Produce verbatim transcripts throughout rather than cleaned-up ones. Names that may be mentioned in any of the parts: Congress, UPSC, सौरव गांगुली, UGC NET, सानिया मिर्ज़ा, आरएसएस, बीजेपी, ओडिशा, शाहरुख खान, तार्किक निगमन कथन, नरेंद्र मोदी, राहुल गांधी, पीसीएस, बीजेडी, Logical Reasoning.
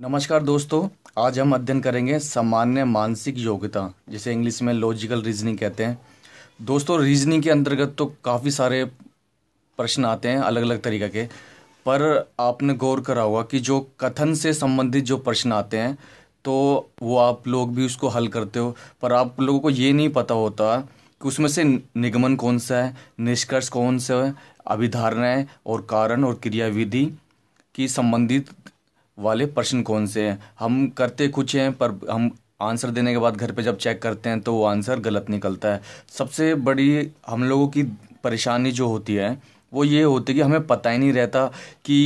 नमस्कार दोस्तों, आज हम अध्ययन करेंगे सामान्य मानसिक योग्यता, जिसे इंग्लिश में लॉजिकल रीजनिंग कहते हैं। दोस्तों, रीजनिंग के अंतर्गत तो काफ़ी सारे प्रश्न आते हैं अलग अलग तरीक़े के, पर आपने गौर करा होगा कि जो कथन से संबंधित जो प्रश्न आते हैं तो वो आप लोग भी उसको हल करते हो, पर आप लोगों को ये नहीं पता होता कि उसमें से निगमन कौन सा है, निष्कर्ष कौन सा है, अभिधारणाएँ और कारण और क्रियाविधि की संबंधित वाले प्रश्न कौन से हैं। हम करते कुछ हैं, पर हम आंसर देने के बाद घर पे जब चेक करते हैं तो वो आंसर गलत निकलता है। सबसे बड़ी हम लोगों की परेशानी जो होती है वो ये होती है कि हमें पता ही नहीं रहता कि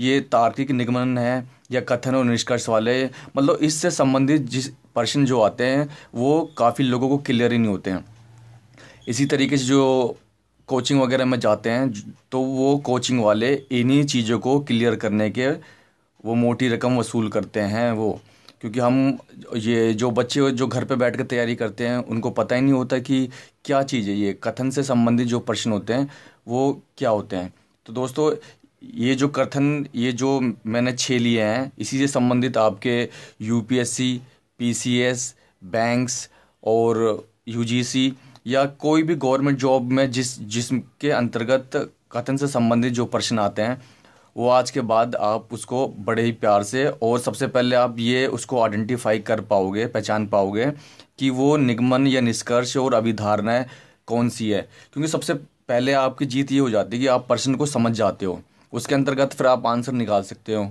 ये तार्किक निगमन है या कथन और निष्कर्ष वाले, मतलब इससे संबंधित जिस प्रश्न जो आते हैं वो काफ़ी लोगों को क्लियर ही नहीं होते हैं। इसी तरीके से जो कोचिंग वगैरह में जाते हैं तो वो कोचिंग वाले इन्हीं चीज़ों को क्लियर करने के वो मोटी रकम वसूल करते हैं वो, क्योंकि हम ये जो बच्चे जो घर पे बैठ कर तैयारी करते हैं उनको पता ही नहीं होता कि क्या चीज़ है ये। कथन से संबंधित जो प्रश्न होते हैं वो क्या होते हैं। तो दोस्तों, ये जो कथन ये जो मैंने छः लिए हैं, इसी से संबंधित आपके यूपीएससी, पीसीएस, बैंक्स और यूजीसी या कोई भी गवर्नमेंट जॉब में जिस जिसके अंतर्गत कथन से संबंधित जो प्रश्न आते हैं वो आज के बाद आप उसको बड़े ही प्यार से और सबसे पहले आप ये उसको आइडेंटिफाई कर पाओगे, पहचान पाओगे कि वो निगमन या निष्कर्ष और अभिधारणाएँ कौन सी है, क्योंकि सबसे पहले आपकी जीत ये हो जाती है कि आप प्रश्न को समझ जाते हो, उसके अंतर्गत फिर आप आंसर निकाल सकते हो।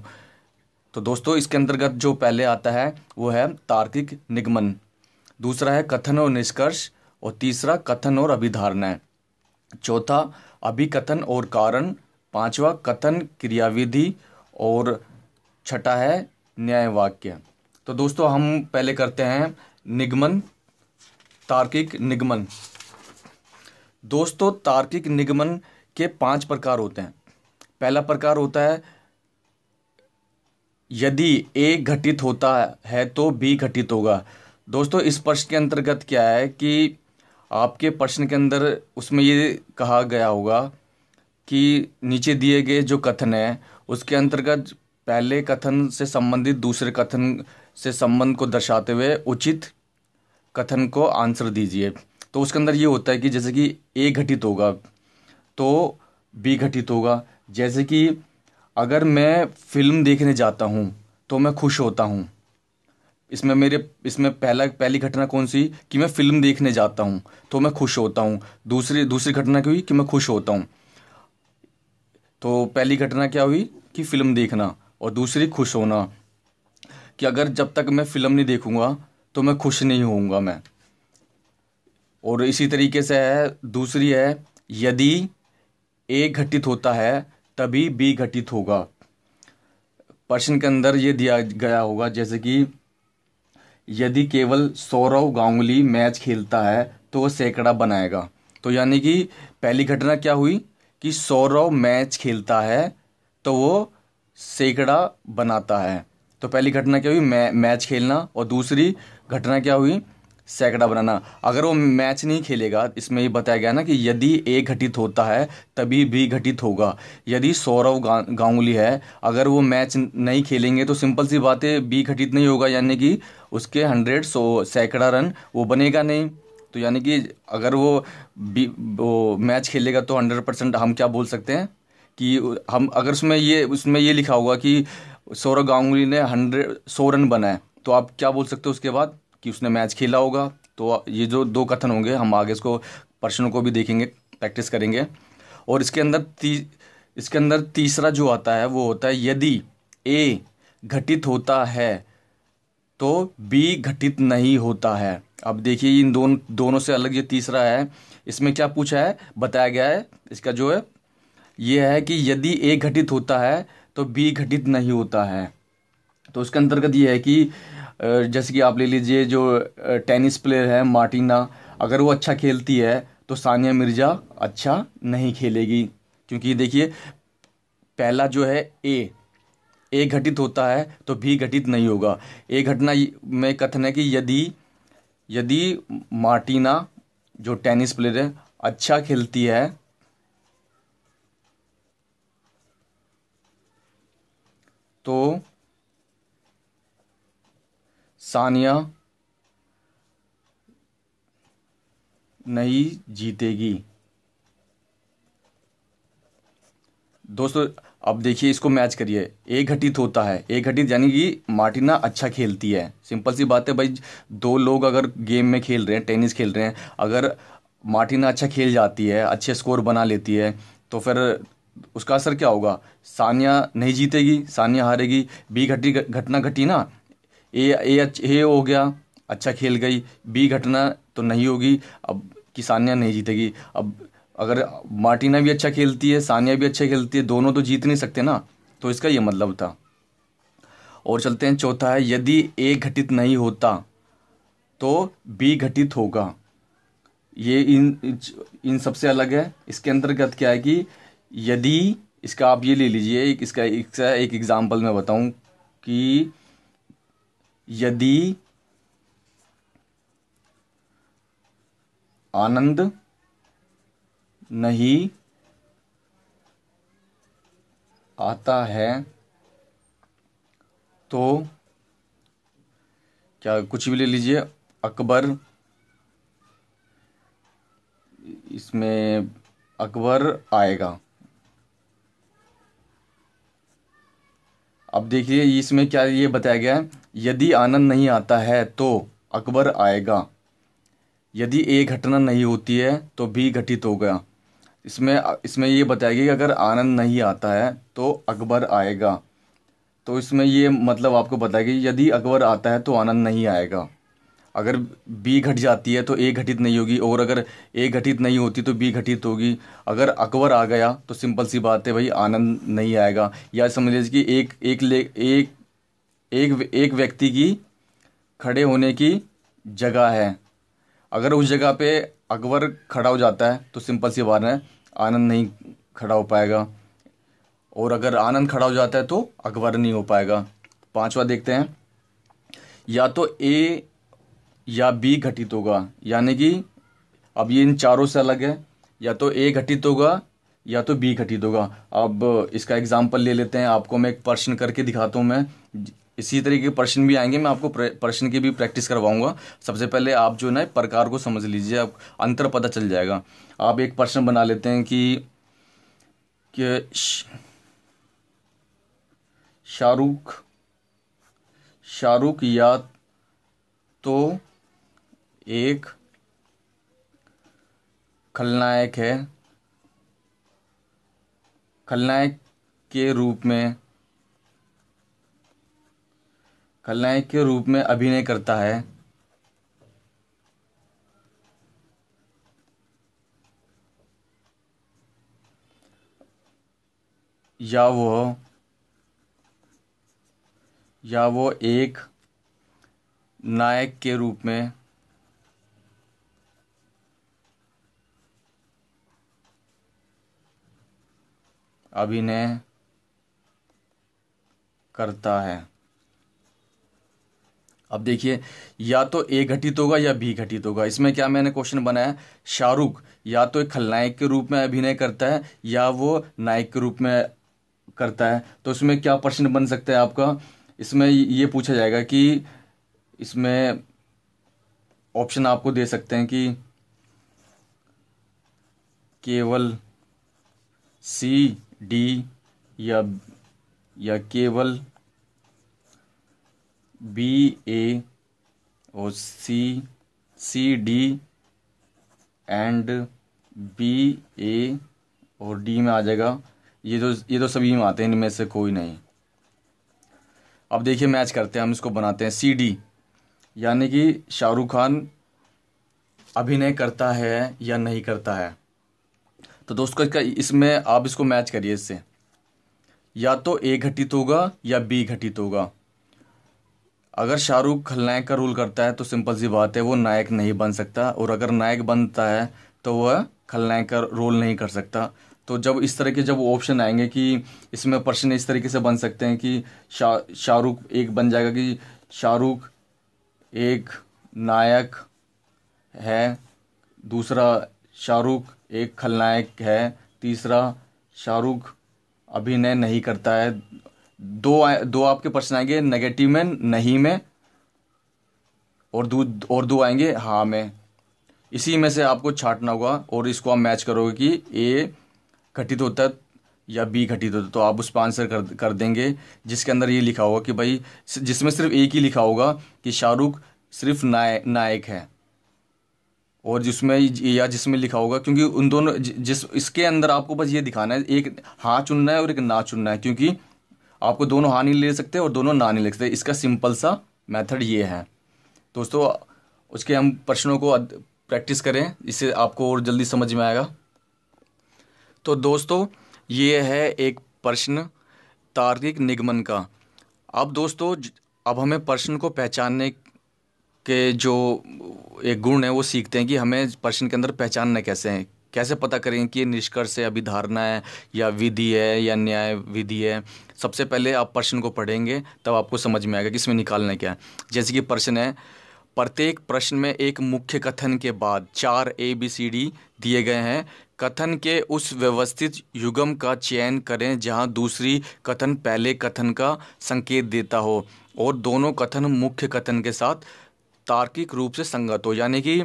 तो दोस्तों, इसके अंतर्गत जो पहले आता है वो है तार्किक निगमन, दूसरा है कथन और निष्कर्ष, और तीसरा कथन और अभिधारणाएँ, चौथा अभिकथन और कारण, पांचवा कथन क्रियाविधि और छठा है न्याय वाक्य। तो दोस्तों, हम पहले करते हैं निगमन, तार्किक निगमन। दोस्तों, तार्किक निगमन के पांच प्रकार होते हैं। पहला प्रकार होता है यदि ए घटित होता है तो बी घटित होगा। दोस्तों, इस प्रश्न के अंतर्गत क्या है कि आपके प्रश्न के अंदर उसमें ये कहा गया होगा कि नीचे दिए गए जो कथन है उसके अंतर्गत पहले कथन से संबंधित दूसरे कथन से संबंध को दर्शाते हुए उचित कथन को आंसर दीजिए। तो उसके अंदर ये होता है कि जैसे कि ए घटित होगा तो बी घटित होगा। जैसे कि अगर मैं फिल्म देखने जाता हूँ तो मैं खुश होता हूँ, इसमें मेरे इसमें पहला पहली घटना कौन सी कि मैं फिल्म देखने जाता हूँ तो मैं खुश होता हूँ। दूसरी दूसरी घटना क्या हुई कि मैं खुश होता हूँ। तो पहली घटना क्या हुई कि फ़िल्म देखना और दूसरी खुश होना, कि अगर जब तक मैं फ़िल्म नहीं देखूंगा तो मैं खुश नहीं होऊंगा मैं। और इसी तरीके से है, दूसरी है यदि ए घटित होता है तभी बी घटित होगा। प्रश्न के अंदर ये दिया गया होगा जैसे कि यदि केवल सौरव गांगुली मैच खेलता है तो वह सैकड़ा बनाएगा। तो यानी कि पहली घटना क्या हुई कि सौरव मैच खेलता है तो वो सैकड़ा बनाता है। तो पहली घटना क्या हुई, मै, मैच खेलना, और दूसरी घटना क्या हुई, सैकड़ा बनाना। अगर वो मैच नहीं खेलेगा, इसमें ये बताया गया ना कि यदि ए घटित होता है तभी बी घटित होगा। यदि सौरव गा, गांगुली है, अगर वो मैच नहीं खेलेंगे तो सिंपल सी बात है बी घटित नहीं होगा, यानी कि उसके हंड्रेड सौ सैकड़ा रन वो बनेगा नहीं। तो यानी कि अगर वो बी वो मैच खेलेगा तो हंड्रेड परसेंट हम क्या बोल सकते हैं कि हम अगर उसमें ये उसमें ये लिखा होगा कि सौरव गांगुली ने हंड्रेड सौ रन बनाए तो आप क्या बोल सकते हो उसके बाद कि उसने मैच खेला होगा। तो ये जो दो कथन होंगे, हम आगे इसको प्रश्नों को भी देखेंगे, प्रैक्टिस करेंगे। और इसके अंदर ती, इसके अंदर तीसरा जो आता है वो होता है यदि ए घटित होता है तो बी घटित नहीं होता है। अब देखिए इन दोनों दोनों से अलग जो तीसरा है, इसमें क्या पूछा है, बताया गया है इसका जो है ये है कि यदि ए घटित होता है तो बी घटित नहीं होता है। तो उसके अंतर्गत ये है कि जैसे कि आप ले लीजिए जो टेनिस प्लेयर है मार्टिना, अगर वो अच्छा खेलती है तो सानिया मिर्ज़ा अच्छा नहीं खेलेगी, क्योंकि देखिए पहला जो है ए ए घटित होता है तो बी घटित नहीं होगा। ए घटना में कथन है कि यदि यदि मार्टिना जो टेनिस प्लेयर है अच्छा खेलती है तो सानिया नहीं जीतेगी। दोस्तों अब देखिए इसको मैच करिए, एक घटित होता है, एक घटित यानी कि मार्टिना अच्छा खेलती है। सिंपल सी बात है भाई, दो लोग अगर गेम में खेल रहे हैं, टेनिस खेल रहे हैं, अगर मार्टिना अच्छा खेल जाती है, अच्छे स्कोर बना लेती है, तो फिर उसका असर क्या होगा, सानिया नहीं जीतेगी, सानिया हारेगी। बी घटी घटना घटी ना, ए ए ए हो गया, अच्छा खेल गई, बी घटना तो नहीं होगी अब कि सानिया नहीं जीतेगी। अब अगर मार्टिना भी अच्छा खेलती है, सानिया भी अच्छा खेलती है, दोनों तो जीत नहीं सकते ना, तो इसका ये मतलब था। और चलते हैं चौथा है, यदि ए घटित नहीं होता तो बी घटित होगा। ये इन इन सबसे अलग है। इसके अंतर्गत क्या है कि यदि इसका आप ये ले लीजिए, इसका इसका एक एग्जाम्पल मैं बताऊं कि यदि आनंद नहीं आता है तो क्या, कुछ भी ले लीजिए, अकबर, इसमें अकबर आएगा। अब देखिए इसमें क्या ये बताया गया है, यदि आनंद नहीं आता है तो अकबर आएगा, यदि ए घटना नहीं होती है तो बी घटित हो गया। इसमें इसमें ये बताया गया कि अगर आनंद नहीं आता है तो अकबर आएगा, तो इसमें ये मतलब आपको बताया गया यदि अकबर आता है तो आनंद नहीं आएगा। अगर बी घट जाती है तो ए घटित नहीं होगी, और अगर ए घटित नहीं होती तो बी घटित होगी। अगर अकबर आ गया तो सिंपल सी बात है भाई, आनंद नहीं आएगा। या समझ लीजिए कि एक एक ले एक एक, एक व्यक्ति की खड़े होने की जगह है, अगर उस जगह पे अकबर खड़ा हो जाता है तो सिंपल सी बात है आनंद नहीं खड़ा हो पाएगा, और अगर आनंद खड़ा हो जाता है तो अकबर नहीं हो पाएगा। पांचवा देखते हैं, या तो ए या बी घटित होगा, यानी कि अब ये इन चारों से अलग है, या तो ए घटित होगा या तो बी घटित होगा। अब इसका एग्जाम्पल ले लेते हैं, आपको मैं एक प्रश्न करके दिखाता हूँ। मैं इसी तरीके के प्रश्न भी आएंगे, मैं आपको प्रश्न की भी प्रैक्टिस करवाऊंगा। सबसे पहले आप जो ना प्रकार को समझ लीजिए, आप अंतर पता चल जाएगा। आप एक प्रश्न बना लेते हैं कि, कि शाहरुख शाहरुख या तो एक खलनायक है, खलनायक के रूप में खलनायक के रूप में अभिनय करता है, या वो या वो एक नायक के रूप में अभिनय करता है। अब देखिए, या तो ए घटित होगा या बी घटित होगा। इसमें क्या मैंने क्वेश्चन बनाया, शाहरुख या तो एक खलनायक के रूप में अभिनय करता है या वो नायक के रूप में करता है, तो इसमें क्या प्रश्न बन सकता है आपका, इसमें ये पूछा जाएगा कि, इसमें ऑप्शन आपको दे सकते हैं कि केवल सी डी या या केवल बी ए और C C D and B A और डी में आ जाएगा। ये तो ये तो सभी में आते हैं, इनमें से कोई नहीं। अब देखिए मैच करते हैं, हम इसको बनाते हैं सी डी, यानी कि शाहरुख खान अभिनय करता है या नहीं करता है। तो दोस्तों इसका इसमें आप इसको मैच करिए, इससे या तो ए घटित होगा या बी घटित होगा। अगर शाहरुख खलनायक का रोल करता है तो सिंपल सी बात है वो नायक नहीं बन सकता, और अगर नायक बनता है तो वह खलनायक का रोल नहीं कर सकता। तो जब इस तरह के जब ऑप्शन आएंगे कि इसमें प्रश्न इस तरीके से बन सकते हैं कि शाह शाहरुख एक बन जाएगा कि शाहरुख एक नायक है, दूसरा शाहरुख एक खलनायक है, तीसरा शाहरुख अभिनय नहीं करता है। दो दो आपके प्रश्न आएंगे, नेगेटिव में नहीं में और दो और दो आएंगे हाँ में। इसी में से आपको छांटना होगा और इसको आप मैच करोगे कि ए घटित होता है या बी घटित होता है, तो आप उस पर आंसर कर कर देंगे जिसके अंदर ये लिखा होगा कि भाई, जिसमें सिर्फ एक ही लिखा होगा कि शाहरुख सिर्फ नाय नायक है, और जिसमें या जिसमें लिखा होगा, क्योंकि उन दोनों जिस इसके अंदर आपको बस ये दिखाना है, एक हाँ चुनना है और एक ना चुनना है, क्योंकि आपको दोनों हाँ नहीं ले सकते और दोनों ना नहीं ले सकते। इसका सिंपल सा मेथड ये है दोस्तों। उसके हम प्रश्नों को प्रैक्टिस करें, इससे आपको और जल्दी समझ में आएगा। तो दोस्तों ये है एक प्रश्न तार्किक निगमन का। अब दोस्तों अब हमें प्रश्न को पहचानने के जो एक गुण है वो सीखते हैं कि हमें प्रश्न के अंदर पहचानना कैसे है, कैसे पता करें कि निष्कर्ष है, अभिधारणा है या विधि है या न्याय विधि है। सबसे पहले आप प्रश्न को पढ़ेंगे तब आपको समझ में आएगा कि इसमें निकालना क्या है। जैसे कि प्रश्न है, प्रत्येक प्रश्न में एक मुख्य कथन के बाद चार ए बी सी डी दिए गए हैं, कथन के उस व्यवस्थित युग्म का चयन करें जहां दूसरी कथन पहले कथन का संकेत देता हो और दोनों कथन मुख्य कथन के साथ तार्किक रूप से संगत हो। यानी कि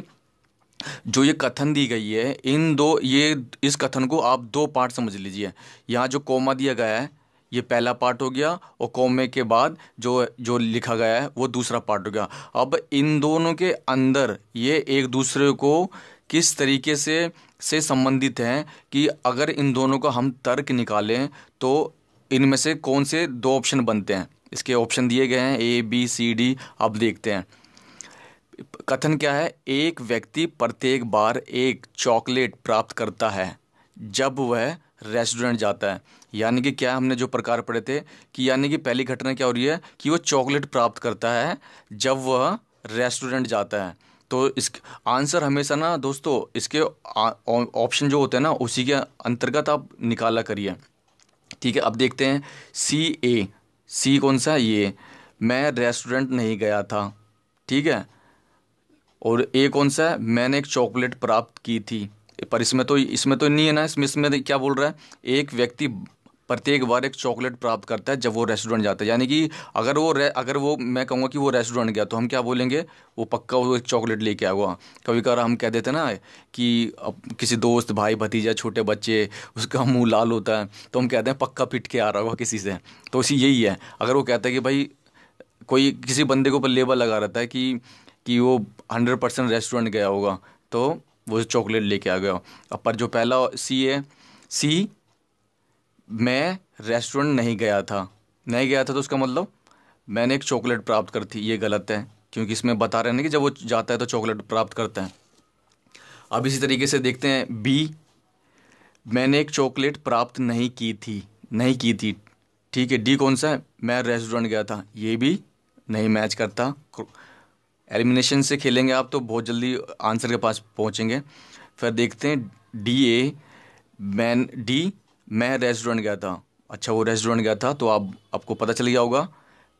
जो ये कथन दी गई है, इन दो ये इस कथन को आप दो पार्ट समझ लीजिए। यहाँ जो कोमा दिया गया है ये पहला पार्ट हो गया, और कोमे के बाद जो जो लिखा गया है वो दूसरा पार्ट हो गया। अब इन दोनों के अंदर ये एक दूसरे को किस तरीके से से संबंधित हैं कि अगर इन दोनों का हम तर्क निकालें तो इनमें से कौन से दो ऑप्शन बनते हैं। इसके ऑप्शन दिए गए हैं ए बी सी डी। अब देखते हैं कथन क्या है। एक व्यक्ति प्रत्येक बार एक चॉकलेट प्राप्त करता है जब वह रेस्टोरेंट जाता है। यानी कि क्या हमने जो प्रकार पढ़े थे कि यानी कि पहली घटना क्या हो रही है कि वो चॉकलेट प्राप्त करता है जब वह रेस्टोरेंट जाता है। तो इस आंसर हमेशा ना दोस्तों इसके ऑप्शन जो होते हैं ना उसी के अंतर्गत आप निकाला करिए, ठीक है। अब देखते हैं सी ए। सी कौन सा है? ये मैं रेस्टोरेंट नहीं गया था, ठीक है। और ए कौन सा है? मैंने एक चॉकलेट प्राप्त की थी। पर इसमें तो इसमें तो नहीं है ना, इसमें इसमें क्या बोल रहा है, एक व्यक्ति प्रत्येक बार एक चॉकलेट प्राप्त करता है जब वो रेस्टोरेंट जाता है। यानी कि अगर वो अगर वो मैं कहूँगा कि वो रेस्टोरेंट गया तो हम क्या बोलेंगे, वो पक्का वो एक चॉकलेट लेके आया हुआ। कभी कभार हम कह देते हैं ना कि किसी दोस्त, भाई, भतीजा, छोटे बच्चे, उसका मुँह लाल होता है तो हम कहते हैं पक्का पिट के आ रहा होगा किसी से। तो इसी यही है, अगर वो कहता है कि भाई कोई किसी बंदे के ऊपर लेबल लगा रहता है कि कि वो हंड्रेड परसेंट रेस्टोरेंट गया होगा तो वो चॉकलेट लेके आ गया। अब पर जो पहला सी है, सी मैं रेस्टोरेंट नहीं गया था, नहीं गया था तो उसका मतलब मैंने एक चॉकलेट प्राप्त कर थी, ये गलत है क्योंकि इसमें बता रहे हैं कि जब वो जाता है तो चॉकलेट प्राप्त करता है। अब इसी तरीके से देखते हैं बी, मैंने एक चॉकलेट प्राप्त नहीं की थी, नहीं की थी, ठीक है। डी कौन सा है? मैं रेस्टोरेंट गया था, ये भी नहीं मैच करता। एलिमिनेशन से खेलेंगे आप तो बहुत जल्दी आंसर के पास पहुंचेंगे। फिर देखते हैं डी ए, मैं डी मैं रेस्टोरेंट गया था। अच्छा, वो रेस्टोरेंट गया था तो आप आपको पता चल गया होगा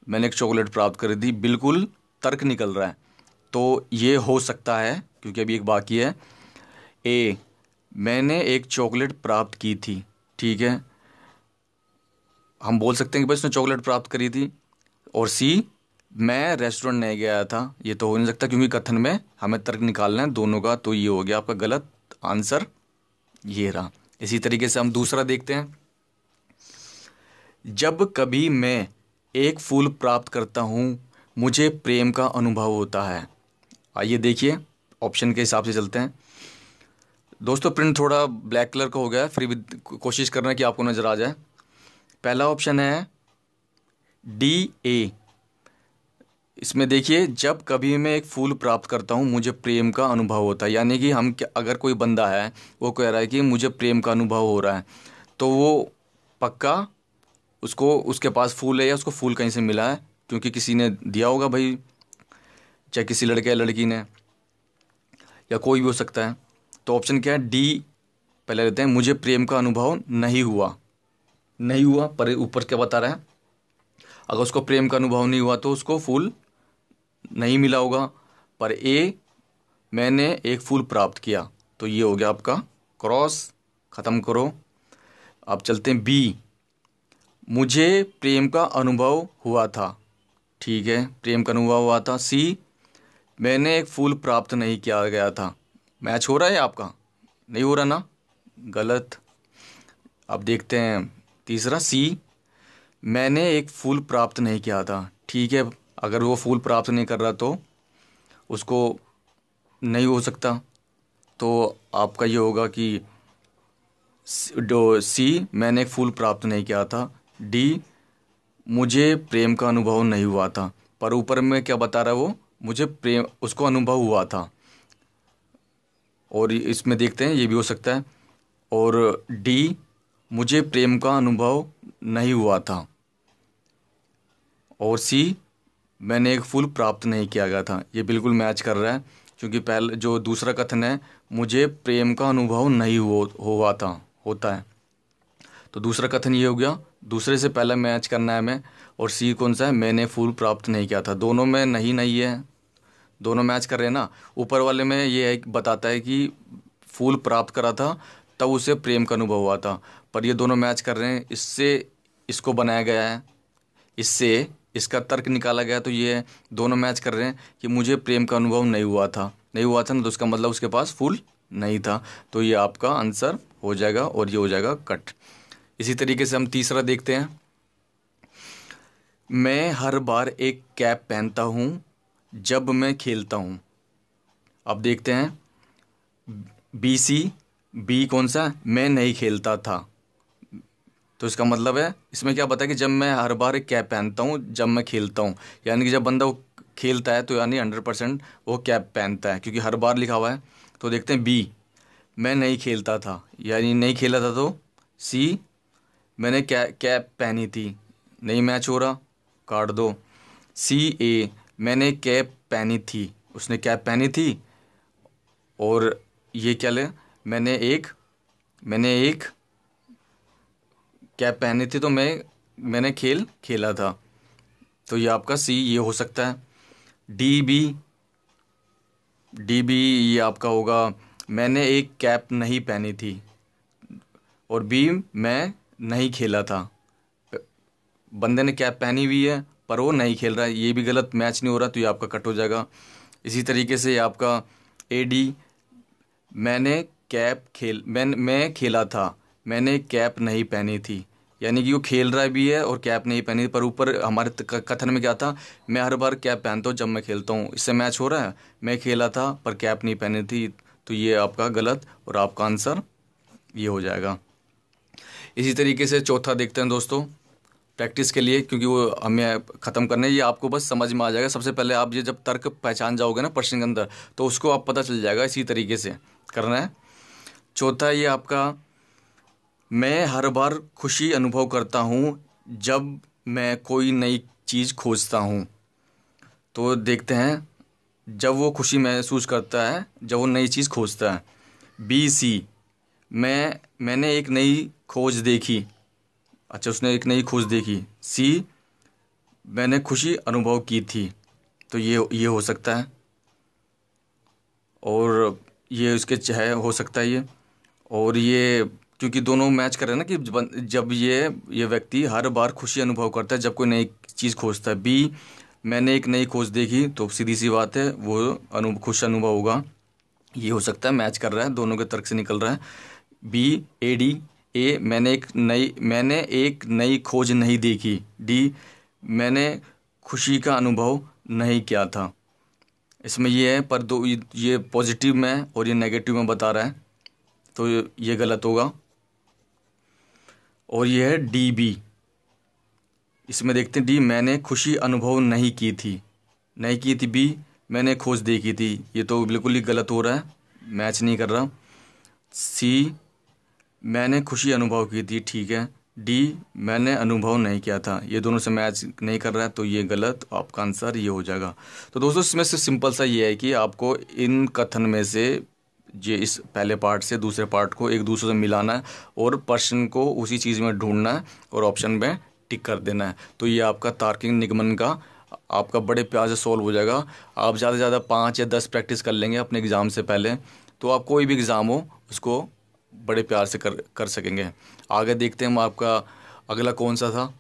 मैंने एक चॉकलेट प्राप्त करी थी, बिल्कुल तर्क निकल रहा है। तो ये हो सकता है क्योंकि अभी एक बाकी है। ए मैंने एक चॉकलेट प्राप्त की थी, ठीक है, हम बोल सकते हैं कि भाई उसने चॉकलेट प्राप्त करी थी। और सी मैं रेस्टोरेंट नहीं गया था, ये तो हो नहीं सकता क्योंकि कथन में हमें तर्क निकालना है दोनों का। तो ये हो गया आपका गलत आंसर, ये रहा। इसी तरीके से हम दूसरा देखते हैं। जब कभी मैं एक फूल प्राप्त करता हूँ मुझे प्रेम का अनुभव होता है। आइए देखिए ऑप्शन के हिसाब से चलते हैं। दोस्तों प्रिंट थोड़ा ब्लैक कलर का हो गया है, फिर भी कोशिश करना कि आपको नज़र आ जाए। पहला ऑप्शन है डी ए, इसमें देखिए जब कभी मैं एक फूल प्राप्त करता हूँ मुझे प्रेम का अनुभव होता है। यानी कि हम अगर कोई बंदा है वो कह रहा है कि मुझे प्रेम का अनुभव हो रहा है तो वो पक्का उसको उसके पास फूल है या उसको फूल कहीं से मिला है, क्योंकि किसी ने दिया होगा भाई, चाहे किसी लड़के या लड़की ने, या कोई भी हो सकता है। तो ऑप्शन क्या है? डी पहले लेते हैं, मुझे प्रेम का अनुभव नहीं हुआ, नहीं हुआ पर ऊपर क्या बता रहा है, अगर उसको प्रेम का अनुभव नहीं हुआ तो उसको फूल नहीं मिला होगा। पर ए मैंने एक फूल प्राप्त किया, तो ये हो गया आपका क्रॉस, ख़त्म करो। अब चलते हैं बी, मुझे प्रेम का अनुभव हुआ था, ठीक है, प्रेम का अनुभव हुआ था। सी मैंने एक फूल प्राप्त नहीं किया गया था। मैच हो रहा है आपका? नहीं हो रहा ना, गलत। अब देखते हैं तीसरा सी, मैंने एक फूल प्राप्त नहीं किया था। ठीक है, अगर वो फूल प्राप्त नहीं कर रहा तो उसको नहीं हो सकता, तो आपका ये होगा कि डो सी मैंने एक फूल प्राप्त नहीं किया था। डी मुझे प्रेम का अनुभव नहीं हुआ था, पर ऊपर में क्या बता रहा है वो, मुझे प्रेम उसको अनुभव हुआ था, और इसमें देखते हैं ये भी हो सकता है। और डी मुझे प्रेम का अनुभव नहीं हुआ था। और सी मैंने एक फूल प्राप्त नहीं किया गया था, ये बिल्कुल मैच कर रहा है, क्योंकि पहले जो दूसरा कथन है मुझे प्रेम का अनुभव नहीं हो हुआ था होता है, तो दूसरा कथन ये हो गया। दूसरे से पहला मैच करना है हमें। और सी कौन सा है, मैंने फूल प्राप्त नहीं किया था। दोनों में नहीं नहीं है, दोनों मैच कर रहे हैं ना। ऊपर वाले में ये बताता है कि फूल प्राप्त करा था तब उसे प्रेम का अनुभव हुआ था, पर ये दोनों मैच कर रहे हैं, इससे इसको बनाया गया है, इससे इसका तर्क निकाला गया। तो ये दोनों मैच कर रहे हैं कि मुझे प्रेम का अनुभव नहीं हुआ था, नहीं हुआ था ना, तो उसका मतलब उसके पास फूल नहीं था। तो ये आपका आंसर हो जाएगा और ये हो जाएगा कट। इसी तरीके से हम तीसरा देखते हैं। मैं हर बार एक कैप पहनता हूँ जब मैं खेलता हूँ। अब देखते हैं बी सी, बी कौन सा, मैं नहीं खेलता था। तो इसका मतलब है इसमें क्या बताया कि जब मैं हर बार एक कैप पहनता हूँ जब मैं खेलता हूँ, यानी कि जब बंदा वो खेलता है तो यानी हंड्रेड परसेंट वो कैप पहनता है, क्योंकि हर बार लिखा हुआ है। तो देखते हैं बी मैं नहीं खेलता था, यानी नहीं खेला था। तो सी मैंने कै कैप पहनी थी, नहीं मैच हो रहा, काट दो। सी ए मैंने कैप पहनी थी, उसने कैप पहनी थी। और ये क्या ले, मैंने एक मैंने एक कैप पहनी थी, तो मैं मैंने खेल खेला था। तो ये आपका सी ये हो सकता है। डी बी डी बी ये आपका होगा, मैंने एक कैप नहीं पहनी थी। और बी मैं नहीं खेला था, बंदे ने कैप पहनी हुई है पर वो नहीं खेल रहा है, ये भी गलत, मैच नहीं हो रहा, तो ये आपका कट हो जाएगा। इसी तरीके से ये आपका ए डी, मैंने कैप खेल मैं मैं खेला था, मैंने कैप नहीं पहनी थी, यानी कि वो खेल रहा भी है और कैप नहीं पहनी, पर ऊपर हमारे कथन में क्या था, मैं हर बार कैप पहनता हूँ जब मैं खेलता हूँ, इससे मैच हो रहा है। मैं खेला था पर कैप नहीं पहनी थी, तो ये आपका गलत और आपका आंसर ये हो जाएगा। इसी तरीके से चौथा देखते हैं दोस्तों, प्रैक्टिस के लिए, क्योंकि वो हमें ख़त्म करना है, ये आपको बस समझ में आ जाएगा। सबसे पहले आप ये जब तर्क पहचान जाओगे ना प्रश्न के अंदर, तो उसको आप पता चल जाएगा, इसी तरीके से करना है। चौथा ये आपका, मैं हर बार खुशी अनुभव करता हूँ जब मैं कोई नई चीज़ खोजता हूँ। तो देखते हैं जब वो खुशी महसूस करता है जब वो नई चीज़ खोजता है। बी सी मैं मैंने एक नई खोज देखी, अच्छा उसने एक नई खोज देखी। सी मैंने खुशी अनुभव की थी, तो ये ये हो सकता है, और ये उसके चाहे हो सकता है ये। और ये क्योंकि दोनों मैच कर रहे हैं ना, कि जब ये ये व्यक्ति हर बार खुशी अनुभव करता है जब कोई नई चीज़ खोजता है। बी मैंने एक नई खोज देखी, तो सीधी सी बात है वो अनु खुश अनुभव होगा, ये हो सकता है, मैच कर रहा है, दोनों के तर्क से निकल रहा है। बी ए डी ए मैंने एक नई मैंने एक नई खोज नहीं देखी। डी मैंने खुशी का अनुभव नहीं किया था। इसमें ये है पर दो ये पॉजिटिव में और ये नेगेटिव में बता रहा है, तो ये गलत होगा। और ये है डी बी, इसमें देखते हैं डी मैंने खुशी अनुभव नहीं की थी, नहीं की थी। बी मैंने खोज देखी थी, ये तो बिल्कुल ही गलत हो रहा है, मैच नहीं कर रहा। सी मैंने खुशी अनुभव की थी, ठीक है। डी मैंने अनुभव नहीं किया था, ये दोनों से मैच नहीं कर रहा है, तो ये गलत, आपका आंसर ये हो जाएगा। तो दोस्तों इसमें से सिंपल सा ये है कि आपको इन कथन में से ये इस पहले पार्ट से दूसरे पार्ट को एक दूसरे से मिलाना है, और प्रश्न को उसी चीज़ में ढूंढना है और ऑप्शन में टिक कर देना है। तो ये आपका तार्किक निगमन का आपका बड़े प्यार से सॉल्व हो जाएगा। आप ज़्यादा से ज़्यादा पाँच या दस प्रैक्टिस कर लेंगे अपने एग्ज़ाम से पहले, तो आप कोई भी एग्ज़ाम हो उसको बड़े प्यार से कर कर सकेंगे। आगे देखते हैं हम आपका अगला कौन सा था।